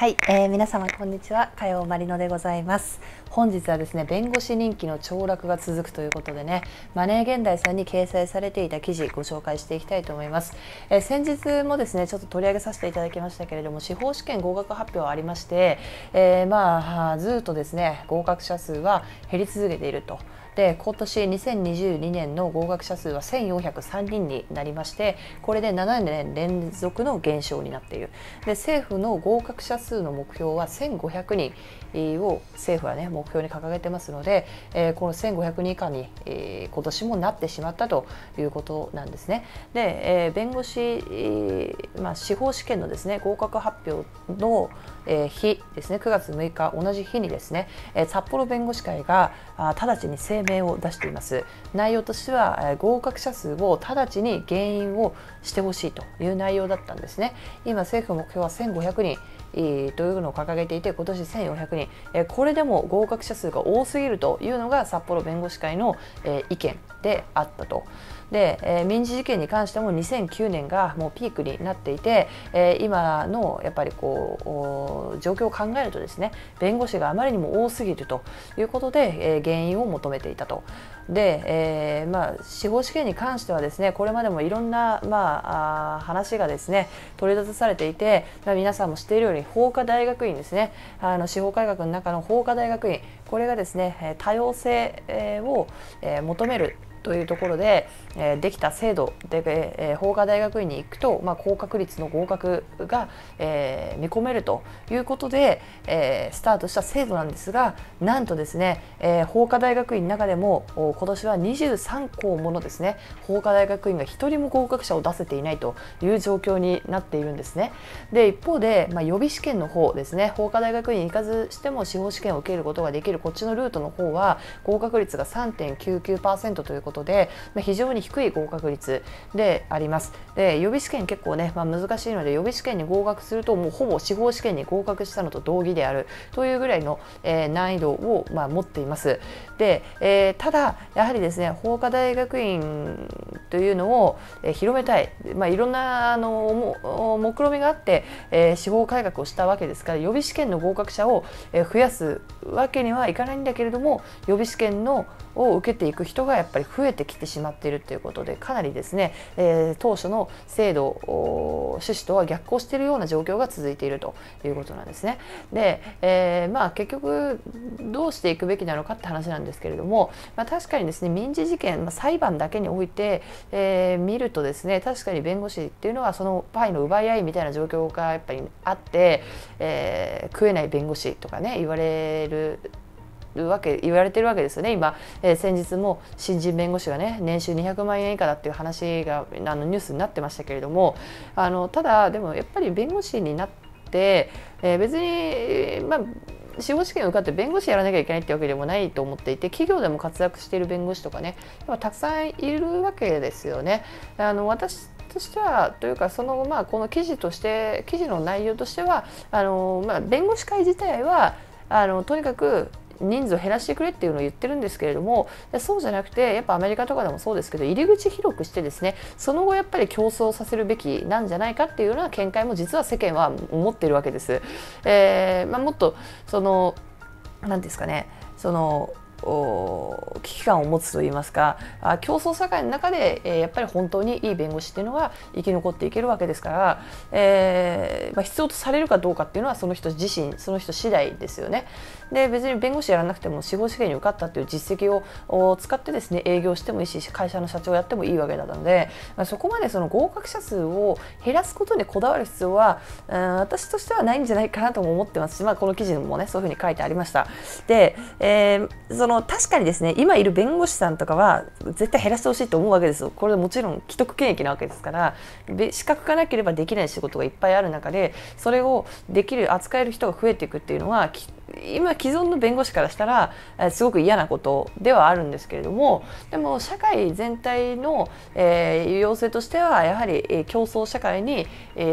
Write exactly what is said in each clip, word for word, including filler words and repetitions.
はい、えー、皆様こんにちは、かようまりのでございます。本日はですね、弁護士人気の凋落が続くということでね、マネー現代さんに掲載されていた記事ご紹介していきたいと思います。えー、先日もですねちょっと取り上げさせていただきましたけれども、司法試験合格発表ありまして、えー、まあずっとですね合格者数は減り続けていると。で、今年にせんにじゅうにねんの合格者数はせんよんひゃくさんにんになりまして、これでななねん連続の減少になっている。で、政府の合格者数の目標はせんごひゃくにんを政府は、ね、目標に掲げてますので、えー、このせんごひゃくにん以下に、えー、今年もなってしまったということなんですね。で、えー、弁護士、えーまあ、司法試験のですね合格発表の、えー、日ですね、くがつむいか同じ日にですね、えー、札幌弁護士会があ直ちに声明を出しています。内容としては合格者数を直ちに減員をしてほしいという内容だったんですね。今政府の目標はせんごひゃくにんというのを掲げていて、今年せんよんひゃくにん、これでも合格者数が多すぎるというのが札幌弁護士会の意見であったと。で、民事事件に関してもにせんきゅうねんがもうピークになっていて、今のやっぱりこう状況を考えるとですね、弁護士があまりにも多すぎるということで減員を求めていたと。で、えーまあ、司法試験に関してはですね、これまでもいろんな、まあ、あ話がですね取り立てされていて、まあ、皆さんも知っているように法科大学院ですね、あの司法改革の中の法科大学院、これがですね多様性を求めるというところでできた制度で、法科大学院に行くと、まあ、高確率の合格が、えー、見込めるということで、えー、スタートした制度なんですが、なんとですね、えー、法科大学院の中でも今年はにじゅうさんこうものですね法科大学院がひとりも合格者を出せていないという状況になっているんですね。で、一方で、まあ、予備試験の方ですね、法科大学院に行かずしても司法試験を受けることができるこっちのルートの方は合格率が さんてんきゅうきゅうパーセント ということで、まあ、非常に低い合格率であります。で、予備試験結構ね、まあ、難しいので、予備試験に合格するともうほぼ司法試験に合格したのと同義であるというぐらいの、えー、難易度を、まあ、持っています。で、えー、ただやはりですね法科大学院というのを、えー、広めたい、まあ、いろんなあのも目論みがあって、えー、司法改革をしたわけですから、予備試験の合格者を増やすわけにはいかないんだけれども、予備試験のを受けていく人がやっぱり増えてきてしまっているということで、かなりですね、えー、当初の制度趣旨とは逆行しているような状況が続いているということなんですね。で、えー、まあ結局どうしていくべきなのかって話なんですけれども、まあ、確かにですね民事事件、まあ、裁判だけにおいて、えー、見るとですね、確かに弁護士っていうのはそのパイの奪い合いみたいな状況がやっぱりあって、えー、食えない弁護士とかね言われるわけ言われてるわけですよね。今、えー、先日も新人弁護士がね年収にひゃくまんえん以下だっていう話があのニュースになってましたけれども、あのただでもやっぱり弁護士になって、えー、別にまあ司法試験を受かって弁護士やらなきゃいけないってわけでもないと思っていて、企業でも活躍している弁護士とかねたくさんいるわけですよね。あの私としてはというか、そのまあこの記事として記事の内容としては、あの、まあ、弁護士会自体はあのとにかく人数を減らしてくれっていうのを言ってるんですけれども、そうじゃなくてやっぱアメリカとかでもそうですけど、入り口広くしてですね、その後やっぱり競争させるべきなんじゃないかっていうような見解も実は世間は持っているわけです。えーまあ、もっとその何ですかね、その危機感を持つといいますか、競争社会の中で、えー、やっぱり本当にいい弁護士っていうのは生き残っていけるわけですから、えーまあ、必要とされるかどうかっていうのはその人自身その人次第ですよね。で、別に弁護士やらなくても司法試験に受かったっていう実績を使ってですね営業してもいいし、会社の社長やってもいいわけなので、まあ、そこまでその合格者数を減らすことにこだわる必要は、うん、私としてはないんじゃないかなとも思ってますし、まあ、この記事もねそういうふうに書いてありました。で、えーその確かにですね今いる弁護士さんとかは絶対減らしてほしいと思うわけですよ。これもちろん既得権益なわけですから、資格がなければできない仕事がいっぱいある中で、それをできる扱える人が増えていくっていうのはき今既存の弁護士からしたらすごく嫌なことではあるんですけれども、でも社会全体の、えー、要請としてはやはり競争社会に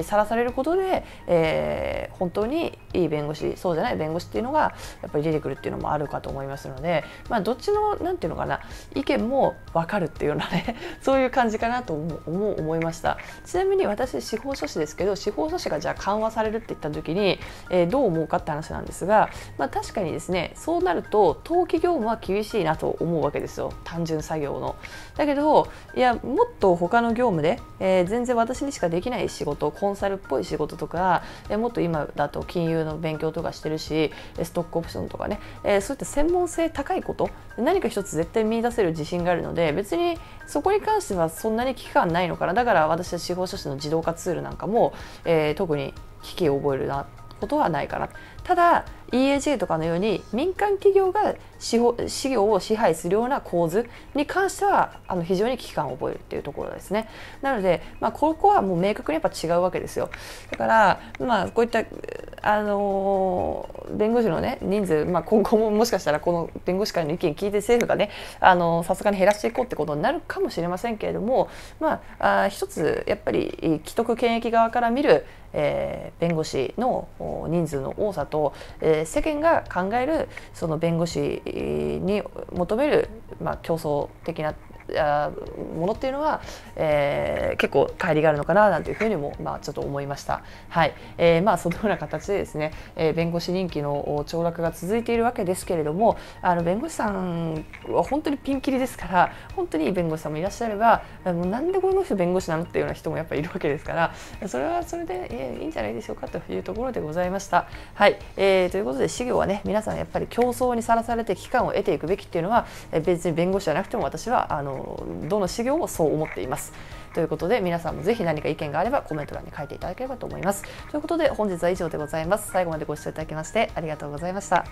さらされることで、えー、本当にいい弁護士、そうじゃない弁護士っていうのがやっぱり出てくるっていうのもあるかと思いますので、まあ、どっちのなんていうのかな、意見も分かるっていうようなねそういう感じかなと思う思いました。ちなみに私司法書士ですけど、司法書士がじゃあ緩和されるって言った時に、えー、どう思うかって話なんですが。まあ確かにですね、そうなると登記業務は厳しいなと思うわけですよ、単純作業の。だけどいや、もっと他の業務で、えー、全然私にしかできない仕事、コンサルっぽい仕事とか、えー、もっと今だと金融の勉強とかしてるし、ストックオプションとかね、えー、そういった専門性高いこと、何か一つ絶対見出せる自信があるので、別にそこに関してはそんなに危機感ないのかな。だから私は司法書士の自動化ツールなんかも、えー、特に危機を覚えるなことはないかな。ただ イーエージェー とかのように民間企業が資料を支配するような構図に関してはあの非常に危機感を覚えるっていうところですね。なので、まあ、ここはもう明確にやっぱ違うわけですよ。だから、まあ、こういったあの弁護士の、ね、人数、まあ、今後ももしかしたらこの弁護士会の意見聞いて政府がねさすがに減らしていこうってことになるかもしれませんけれども、まあ、あ一つやっぱり既得権益側から見る、えー、弁護士の人数の多さと、えー、世間が考えるその弁護士に求める、まあ、競争的なものっていうのは、えー、結構乖離があるのかななんていうふうにも、まあ、ちょっと思いました。はい、えー、まあそのような形でですね、えー、弁護士人気の凋落が続いているわけですけれども、あの弁護士さんは本当にピンキリですから、本当にいい弁護士さんもいらっしゃれば、もうなんでこの人弁護士なのっていうような人もやっぱりいるわけですから、それはそれでいいんじゃないでしょうかというところでございました。はい、えー、ということで私業はね、皆さんやっぱり競争にさらされて期間を得ていくべきっていうのは、別に弁護士じゃなくても私はあのどの資料もそう思っています。ということで皆さんもぜひ何か意見があればコメント欄に書いていただければと思います。ということで本日は以上でございます。最後までご視聴いただきましてありがとうございました。